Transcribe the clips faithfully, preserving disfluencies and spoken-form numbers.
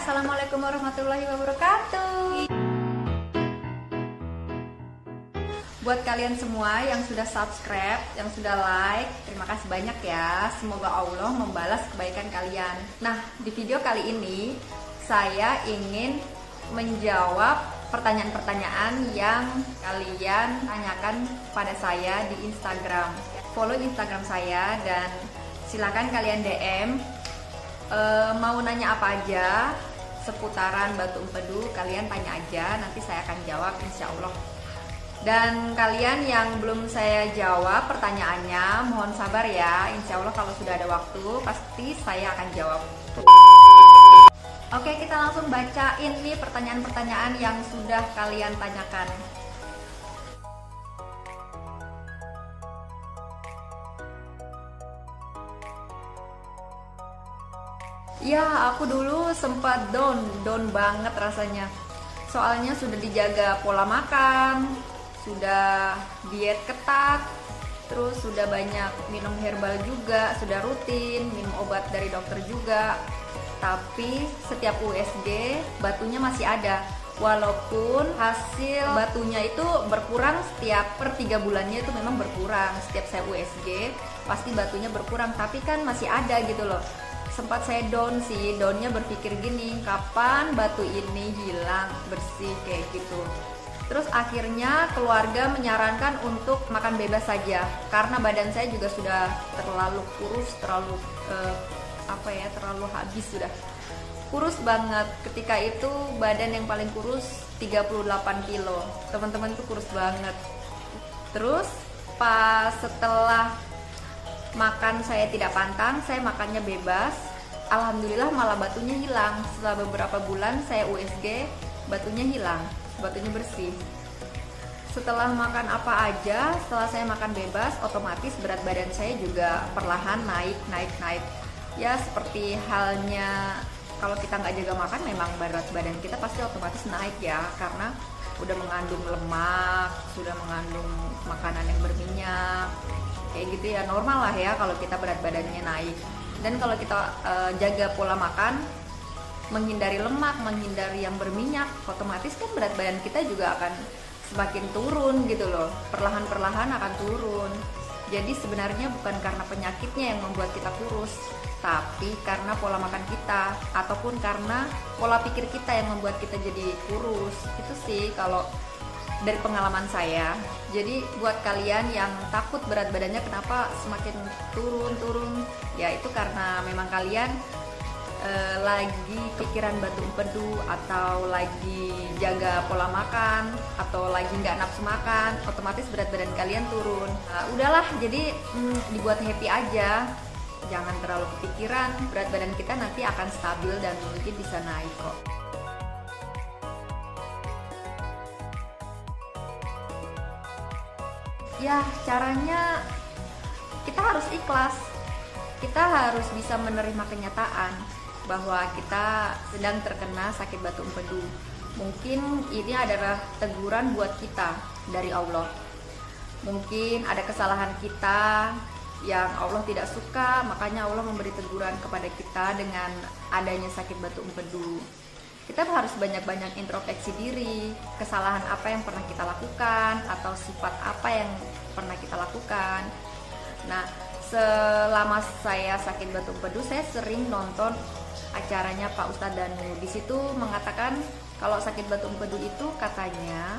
Assalamualaikum warahmatullahi wabarakatuh. Buat kalian semua yang sudah subscribe, yang sudah like, terima kasih banyak ya. Semoga Allah membalas kebaikan kalian. Nah, di video kali ini saya ingin menjawab pertanyaan-pertanyaan yang kalian tanyakan pada saya di Instagram. Follow Instagram saya dan silakan kalian D M. Uh, mau nanya apa aja seputaran Batu Empedu, kalian tanya aja, nanti saya akan jawab insya Allah. Dan kalian yang belum saya jawab pertanyaannya, mohon sabar ya, insya Allah kalau sudah ada waktu pasti saya akan jawab. Oke, kita langsung bacain nih pertanyaan-pertanyaan yang sudah kalian tanyakan. Ya, aku dulu sempat down, down banget rasanya. Soalnya sudah dijaga pola makan, sudah diet ketat, terus sudah banyak minum herbal juga, sudah rutin, minum obat dari dokter juga. Tapi setiap U S G batunya masih ada. Walaupun hasil batunya itu berkurang setiap per tiga bulannya, itu memang berkurang. Setiap saya U S G pasti batunya berkurang, tapi kan masih ada gitu loh. Sempat saya down sih, downnya berpikir gini, kapan batu ini hilang bersih kayak gitu. Terus akhirnya keluarga menyarankan untuk makan bebas saja, karena badan saya juga sudah terlalu kurus, terlalu eh, apa ya, terlalu habis sudah. Kurus banget, ketika itu badan yang paling kurus tiga puluh delapan kilo, teman-teman itu kurus banget. Terus pas setelah makan saya tidak pantang, saya makannya bebas, alhamdulillah malah batunya hilang. Setelah beberapa bulan saya U S G, batunya hilang, batunya bersih. Setelah makan apa aja, setelah saya makan bebas, otomatis berat badan saya juga perlahan naik, naik, naik. Ya seperti halnya kalau kita nggak jaga makan, memang berat badan kita pasti otomatis naik ya, karena udah mengandung lemak, sudah mengandung makanan yang berminyak. Kayak gitu ya, normal lah ya kalau kita berat badannya naik. Dan kalau kita e, jaga pola makan, menghindari lemak, menghindari yang berminyak, otomatis kan berat badan kita juga akan semakin turun gitu loh. Perlahan-perlahan akan turun. Jadi sebenarnya bukan karena penyakitnya yang membuat kita kurus, tapi karena pola makan kita, ataupun karena pola pikir kita yang membuat kita jadi kurus. Itu sih kalau dari pengalaman saya. Jadi buat kalian yang takut berat badannya kenapa semakin turun-turun, ya itu karena memang kalian e, lagi pikiran Batu Empedu, atau lagi jaga pola makan, atau lagi nggak nafsu makan, otomatis berat badan kalian turun. Nah, udahlah, jadi mm, dibuat happy aja, jangan terlalu kepikiran, berat badan kita nanti akan stabil dan mungkin bisa naik kok. Ya, caranya kita harus ikhlas, kita harus bisa menerima kenyataan bahwa kita sedang terkena sakit Batu Empedu. Mungkin ini adalah teguran buat kita dari Allah. Mungkin ada kesalahan kita yang Allah tidak suka, makanya Allah memberi teguran kepada kita dengan adanya sakit Batu Empedu. Kita harus banyak-banyak introspeksi diri, kesalahan apa yang pernah kita lakukan, atau sifat apa yang pernah kita lakukan. Nah, selama saya sakit Batu Empedu, saya sering nonton acaranya Pak Ustadz Danu. Di situ mengatakan kalau sakit Batu Empedu itu katanya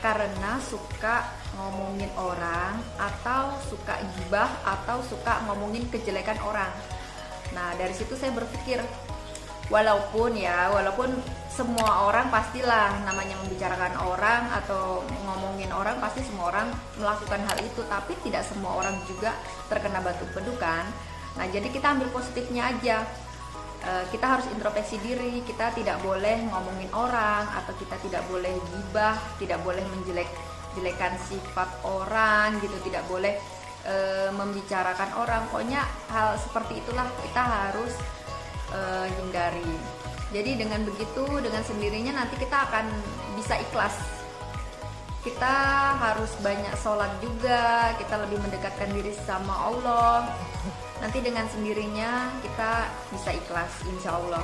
karena suka ngomongin orang, atau suka gibah, atau suka ngomongin kejelekan orang. Nah, dari situ saya berpikir, Walaupun ya, walaupun semua orang pastilah namanya membicarakan orang atau ngomongin orang, pasti semua orang melakukan hal itu, tapi tidak semua orang juga terkena Batu Empedu kan. Nah, jadi kita ambil positifnya aja. E, kita harus introspeksi diri, kita tidak boleh ngomongin orang, atau kita tidak boleh gibah, tidak boleh menjelek-jelekan sifat orang gitu, tidak boleh e, membicarakan orang. Pokoknya hal seperti itulah kita harus Uh, hindari. Jadi dengan begitu, dengan sendirinya nanti kita akan bisa ikhlas. Kita harus banyak sholat juga, kita lebih mendekatkan diri sama Allah. Nanti dengan sendirinya kita bisa ikhlas insya Allah.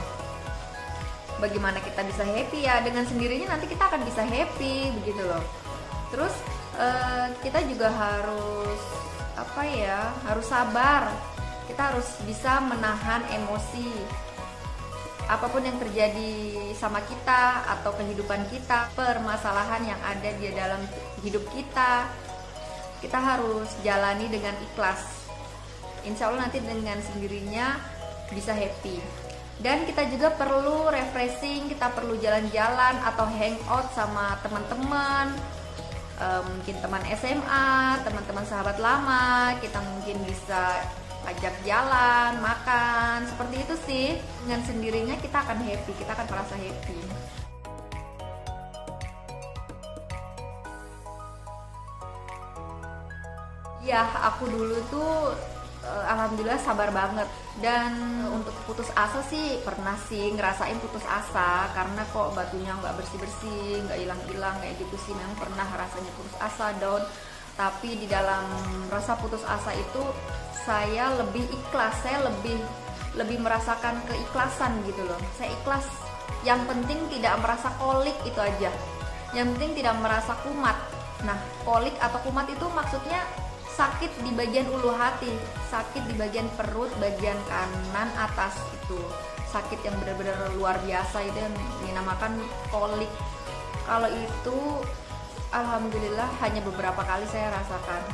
bagaimana kita bisa happy, ya dengan sendirinya nanti kita akan bisa happy begitu loh. Terus eh, kita juga harus apa ya, harus sabar, kita harus bisa menahan emosi apapun yang terjadi sama kita atau kehidupan kita, permasalahan yang ada di dalam hidup kita, kita harus jalani dengan ikhlas. Insya Allah nanti dengan sendirinya bisa happy. Dan kita juga perlu refreshing, kita perlu jalan-jalan atau hangout sama teman-teman, e, mungkin teman S M A, teman-teman sahabat lama, kita mungkin bisa ajak jalan, makan, seperti itu sih. Dengan sendirinya kita akan happy, kita akan merasa happy. Ya, aku dulu tuh alhamdulillah sabar banget. Dan untuk putus asa sih pernah sih ngerasain putus asa, karena kok batunya nggak bersih-bersih, nggak hilang-hilang kayak gitu sih. Memang pernah rasanya putus asa, down. Tapi di dalam rasa putus asa itu saya lebih ikhlas, saya lebih lebih merasakan keikhlasan gitu loh. Saya ikhlas, yang penting tidak merasa kolik, itu aja. Yang penting tidak merasa kumat. Nah, kolik atau kumat itu maksudnya sakit di bagian ulu hati, sakit di bagian perut bagian kanan atas, itu sakit yang benar-benar luar biasa, itu yang dinamakan kolik. Kalau itu alhamdulillah hanya beberapa kali saya rasakan.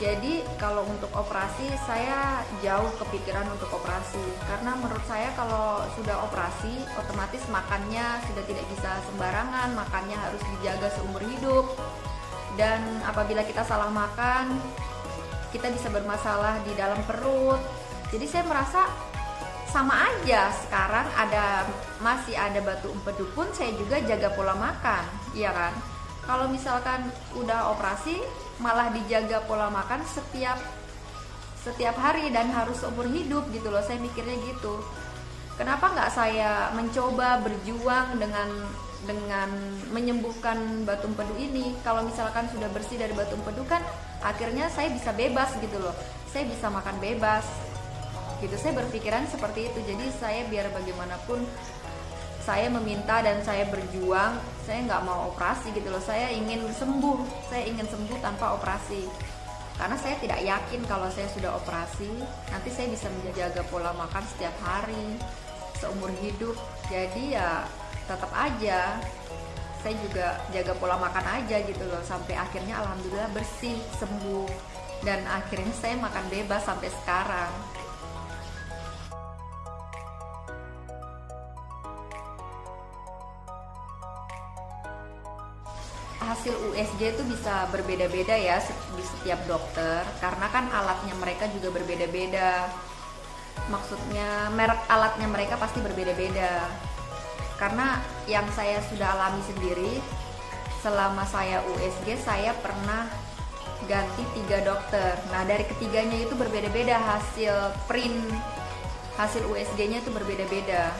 Jadi kalau untuk operasi saya jauh kepikiran untuk operasi, karena menurut saya kalau sudah operasi otomatis makannya sudah tidak bisa sembarangan, makannya harus dijaga seumur hidup. Dan apabila kita salah makan kita bisa bermasalah di dalam perut. Jadi saya merasa sama aja, sekarang ada masih ada batu empedu pun saya juga jaga pola makan, iya kan? Kalau misalkan udah operasi malah dijaga pola makan setiap setiap hari dan harus seumur hidup gitu loh, saya mikirnya gitu. Kenapa nggak saya mencoba berjuang dengan dengan menyembuhkan batu empedu ini? Kalau misalkan sudah bersih dari batu empedu kan akhirnya saya bisa bebas gitu loh, saya bisa makan bebas gitu. Saya berpikiran seperti itu. Jadi saya biar bagaimanapun saya meminta dan saya berjuang, saya nggak mau operasi gitu loh. Saya ingin sembuh, saya ingin sembuh tanpa operasi, karena saya tidak yakin kalau saya sudah operasi nanti saya bisa menjaga pola makan setiap hari seumur hidup. Jadi ya tetap aja saya juga jaga pola makan aja gitu loh, sampai akhirnya alhamdulillah bersih, sembuh, dan akhirnya saya makan bebas sampai sekarang. Hasil U S G itu bisa berbeda-beda ya di setiap dokter, karena kan alatnya mereka juga berbeda-beda, maksudnya merek alatnya mereka pasti berbeda-beda. Karena yang saya sudah alami sendiri selama saya U S G, saya pernah ganti tiga dokter. Nah dari ketiganya itu berbeda-beda hasil print, hasil U S G-nya itu berbeda-beda.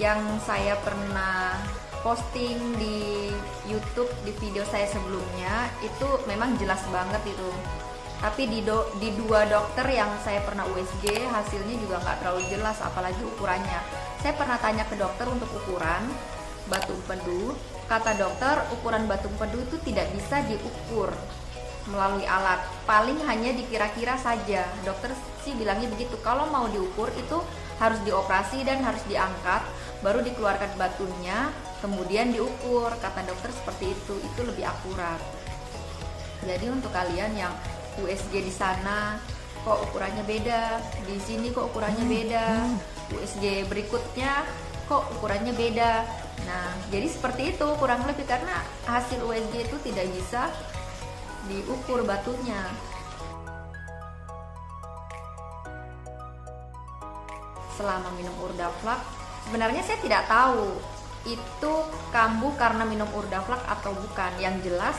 Yang saya pernah posting di YouTube di video saya sebelumnya itu memang jelas banget itu. Tapi di, do, di dua dokter yang saya pernah U S G hasilnya juga nggak terlalu jelas, apalagi ukurannya. Saya pernah tanya ke dokter untuk ukuran batu empedu, kata dokter ukuran batu empedu itu tidak bisa diukur melalui alat, paling hanya dikira-kira saja. Dokter sih bilangnya begitu. Kalau mau diukur itu harus dioperasi dan harus diangkat, baru dikeluarkan batunya kemudian diukur, kata dokter seperti itu. Itu lebih akurat. Jadi untuk kalian yang U S G di sana kok ukurannya beda, di sini kok ukurannya beda, U S G berikutnya kok ukurannya beda, nah jadi seperti itu kurang lebih, karena hasil U S G itu tidak bisa diukur batunya. Selama minum Urdafalk sebenarnya saya tidak tahu itu kambuh karena minum Urdafalk atau bukan. Yang jelas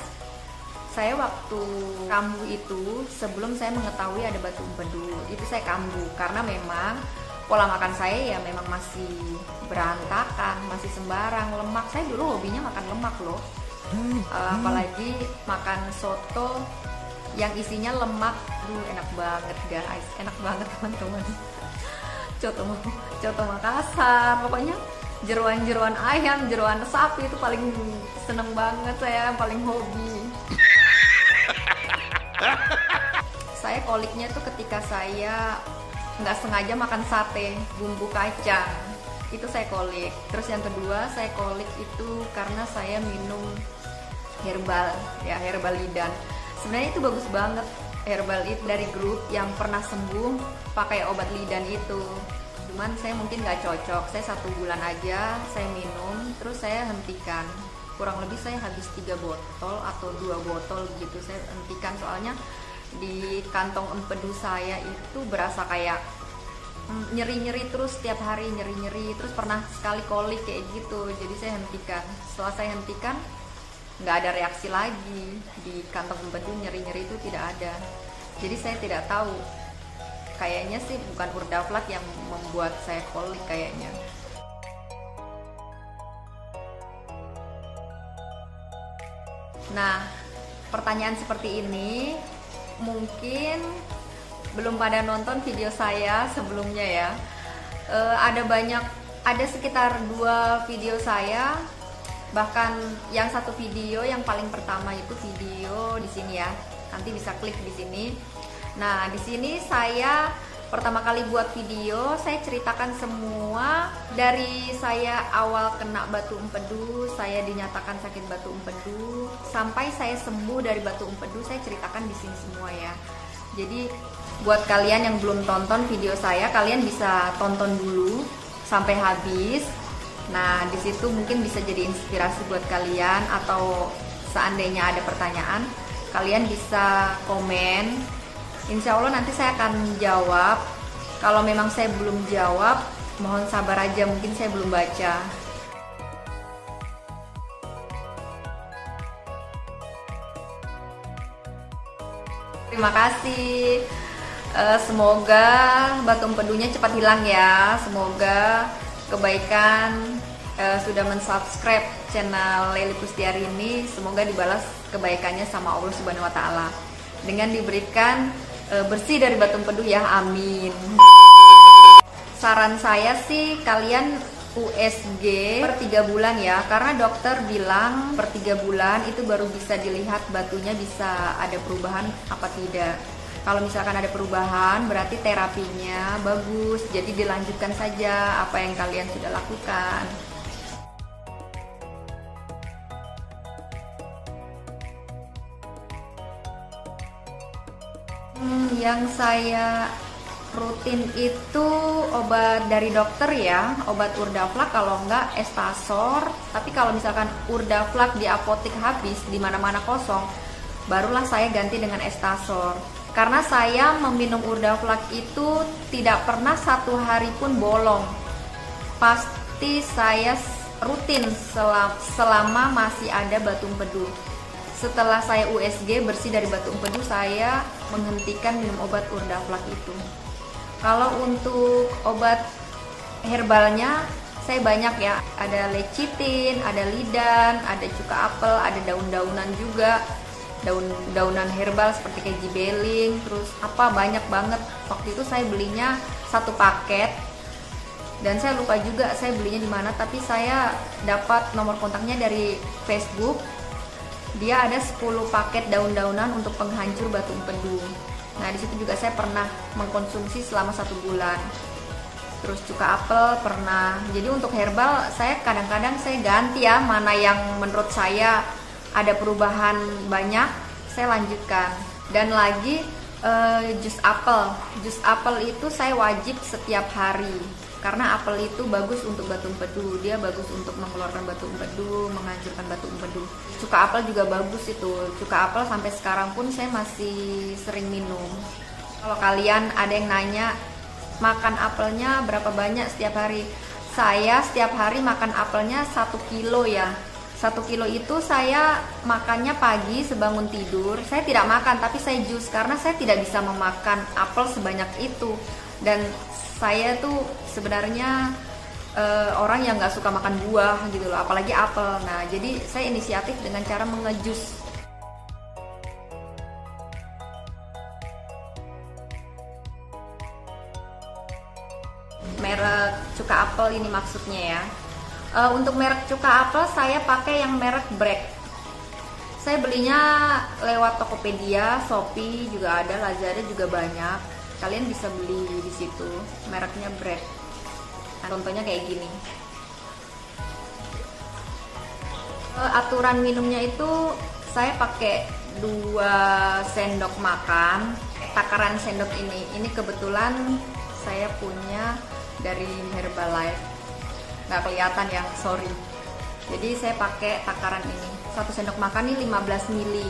saya waktu kambuh itu sebelum saya mengetahui ada batu empedu itu saya kambuh, karena memang pola makan saya ya memang masih berantakan, masih sembarang. Lemak, saya dulu hobinya makan lemak loh, apalagi makan soto yang isinya lemak, duh enak banget guys, enak banget teman-teman. Coto, coto Makassar, pokoknya jeruan-jeruan ayam, jeruan sapi itu paling seneng banget saya, paling hobi. Saya koliknya tuh ketika saya nggak sengaja makan sate bumbu kacang, itu saya kolik. Terus yang kedua saya kolik itu karena saya minum herbal, ya herbal lidan. Sebenarnya itu bagus banget herbal itu dari grup yang pernah sembuh pakai obat lidan itu. Cuman saya mungkin nggak cocok, saya satu bulan aja saya minum, terus saya hentikan. Kurang lebih saya habis tiga botol atau dua botol gitu, saya hentikan soalnya di kantong empedu saya itu berasa kayak nyeri-nyeri terus setiap hari, nyeri-nyeri terus, pernah sekali kolik kayak gitu, jadi saya hentikan. Setelah saya hentikan nggak ada reaksi lagi di kantong empedu, nyeri-nyeri itu tidak ada. Jadi saya tidak tahu, kayaknya sih bukan Urdafalk yang membuat saya kolik kayaknya. Nah, pertanyaan seperti ini mungkin belum pada nonton video saya sebelumnya ya. E, ada banyak, ada sekitar dua video saya, bahkan yang satu video yang paling pertama itu video di sini ya. Nanti bisa klik di sini. Nah, di sini saya pertama kali buat video, saya ceritakan semua dari saya awal kena batu empedu, saya dinyatakan sakit batu empedu, sampai saya sembuh dari batu empedu, saya ceritakan di sini semua ya. Jadi buat kalian yang belum tonton video saya, kalian bisa tonton dulu sampai habis. Nah, di situ mungkin bisa jadi inspirasi buat kalian, atau seandainya ada pertanyaan, kalian bisa komen. Insya Allah nanti saya akan jawab. Kalau memang saya belum jawab, mohon sabar aja, mungkin saya belum baca. Terima kasih. Semoga batu empedunya cepat hilang ya. Semoga kebaikan. Sudah mensubscribe channel Lely Kustiyarini, semoga dibalas kebaikannya sama Allah Subhanahu Wa Taala dengan diberikan bersih dari batu empedu ya, amin. Saran saya sih kalian U S G per tiga bulan ya, karena dokter bilang per tiga bulan itu baru bisa dilihat batunya bisa ada perubahan apa tidak. Kalau misalkan ada perubahan berarti terapinya bagus, jadi dilanjutkan saja apa yang kalian sudah lakukan. Hmm, yang saya rutin itu obat dari dokter ya, obat Urdafalk, kalau enggak Estasor. Tapi kalau misalkan Urdafalk di apotek habis, di mana-mana kosong, barulah saya ganti dengan Estasor. Karena saya meminum Urdafalk itu tidak pernah satu hari pun bolong, pasti saya rutin selama masih ada batu empedu. Setelah saya U S G bersih dari batu empedu, saya menghentikan minum obat Urdafalk itu. Kalau untuk obat herbalnya, saya banyak ya. Ada lecitin, ada lidan, ada cuka apel, ada daun-daunan juga. Daun-daunan herbal seperti keji beling, terus apa, banyak banget. Waktu itu saya belinya satu paket. Dan saya lupa juga saya belinya di mana, tapi saya dapat nomor kontaknya dari Facebook. Dia ada sepuluh paket daun-daunan untuk penghancur batu empedu. Nah, disitu juga saya pernah mengkonsumsi selama satu bulan. Terus cuka apel pernah. Jadi untuk herbal saya kadang-kadang saya ganti ya, mana yang menurut saya ada perubahan banyak saya lanjutkan. Dan lagi eh, jus apel. Jus apel itu saya wajib setiap hari, karena apel itu bagus untuk batu empedu, dia bagus untuk mengeluarkan batu empedu, menghancurkan batu empedu. Cuka apel juga bagus itu, cuka apel sampai sekarang pun saya masih sering minum. Kalau kalian ada yang nanya, makan apelnya berapa banyak setiap hari? Saya setiap hari makan apelnya satu kilo ya. satu kilo itu saya makannya pagi sebangun tidur, saya tidak makan tapi saya jus, karena saya tidak bisa memakan apel sebanyak itu. Dan saya tuh sebenarnya e, orang yang nggak suka makan buah gitu loh, apalagi apel. Nah, jadi saya inisiatif dengan cara mengejus. Merek cuka apel ini maksudnya ya. Uh, untuk merek cuka apel saya pakai yang merek Brex. Saya belinya lewat Tokopedia, Shopee juga ada, Lazada juga banyak. Kalian bisa beli di situ. Mereknya Brex. Nah, contohnya kayak gini. Uh, aturan minumnya itu saya pakai dua sendok makan. Takaran sendok ini. Ini kebetulan saya punya dari Herbalife. Nggak kelihatan ya, sorry. Jadi saya pakai takaran ini. Satu sendok makan ini lima belas mili.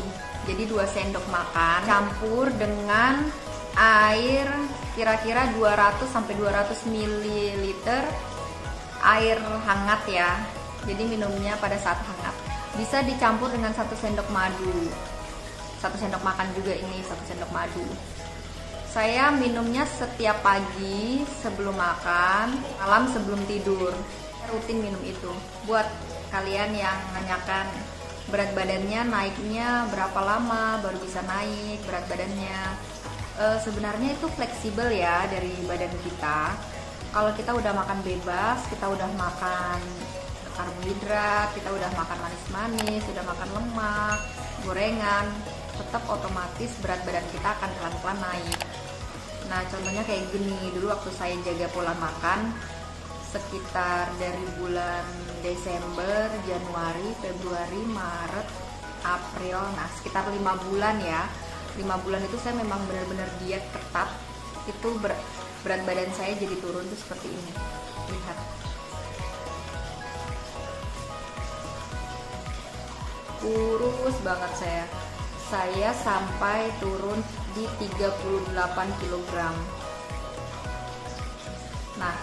Jadi dua sendok makan campur dengan air kira-kira dua ratus sampai dua ratus mili air hangat ya. Jadi minumnya pada saat hangat. Bisa dicampur dengan satu sendok madu. Satu sendok makan juga ini, satu sendok madu. Saya minumnya setiap pagi sebelum makan, malam sebelum tidur. Rutin minum itu. Buat kalian yang menanyakan berat badannya naiknya berapa lama baru bisa naik berat badannya, e, sebenarnya itu fleksibel ya dari badan kita. Kalau kita udah makan bebas, kita udah makan karbohidrat, kita udah makan manis-manis, udah makan lemak, gorengan, tetap otomatis berat badan kita akan pelan-pelan naik. Nah contohnya kayak gini, dulu waktu saya jaga pola makan sekitar dari bulan Desember, Januari, Februari, Maret, April, nah sekitar lima bulan ya. Lima bulan itu saya memang benar-benar diet ketat, itu ber berat badan saya jadi turun tuh seperti ini, lihat. Kurus banget saya. Saya sampai turun di tiga puluh delapan kilogram. Nah,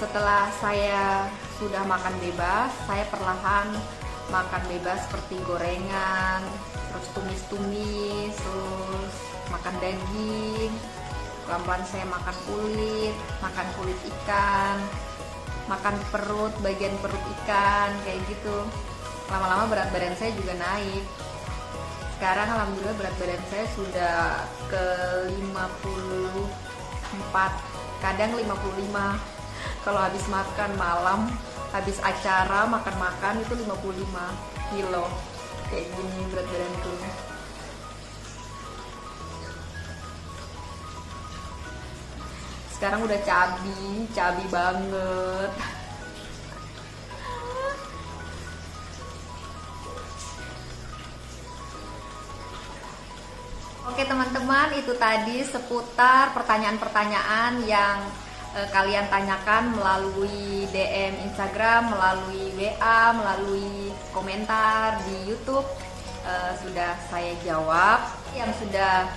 setelah saya sudah makan bebas, saya perlahan makan bebas seperti gorengan, terus tumis-tumis, terus makan daging, pelan-pelan saya makan kulit, makan kulit ikan, makan perut, bagian perut ikan, kayak gitu. Lama-lama berat badan saya juga naik. Sekarang alhamdulillah berat badan saya sudah ke lima puluh empat, kadang lima puluh lima. Kalau habis makan malam, habis acara makan-makan itu lima puluh lima kilo. Kayak gini berat badan tuh. Sekarang udah cabi, cabi banget. Oke teman-teman, itu tadi seputar pertanyaan-pertanyaan yang e, kalian tanyakan melalui D M Instagram, melalui W A, melalui komentar di YouTube. E, sudah saya jawab. Yang sudah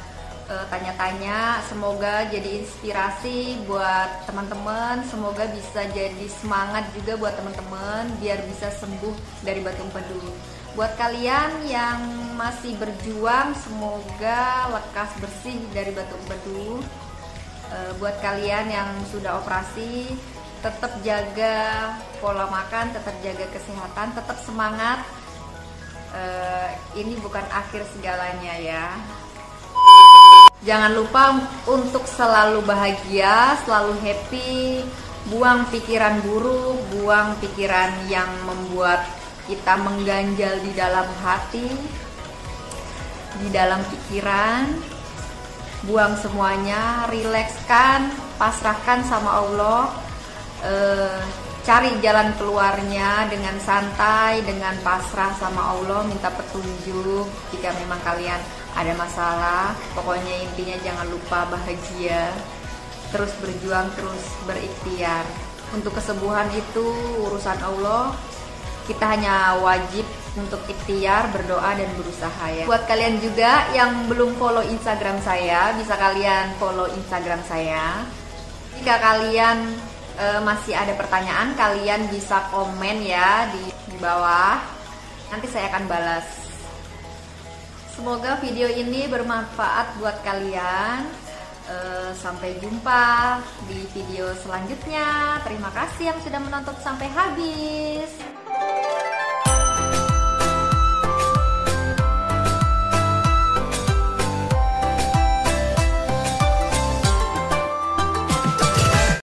tanya-tanya, e, semoga jadi inspirasi buat teman-teman, semoga bisa jadi semangat juga buat teman-teman biar bisa sembuh dari batu empedu. Buat kalian yang masih berjuang, semoga lekas bersih dari batu empedu. Buat kalian yang sudah operasi, tetap jaga pola makan, tetap jaga kesehatan, tetap semangat. Ini bukan akhir segalanya ya. Jangan lupa untuk selalu bahagia, selalu happy. Buang pikiran buruk, buang pikiran yang membuat kita mengganjal di dalam hati, di dalam pikiran. Buang semuanya, rilekskan, pasrahkan sama Allah. E, cari jalan keluarnya dengan santai, dengan pasrah sama Allah, minta petunjuk jika memang kalian ada masalah. Pokoknya intinya jangan lupa bahagia, terus berjuang, terus berikhtiar. Untuk kesembuhan itu urusan Allah. Kita hanya wajib untuk ikhtiar, berdoa, dan berusaha ya. Buat kalian juga yang belum follow Instagram saya, bisa kalian follow Instagram saya. Jika kalian e, masih ada pertanyaan, kalian bisa komen ya di, di bawah. Nanti saya akan balas. Semoga video ini bermanfaat buat kalian. E, sampai jumpa di video selanjutnya. Terima kasih yang sudah menonton sampai habis.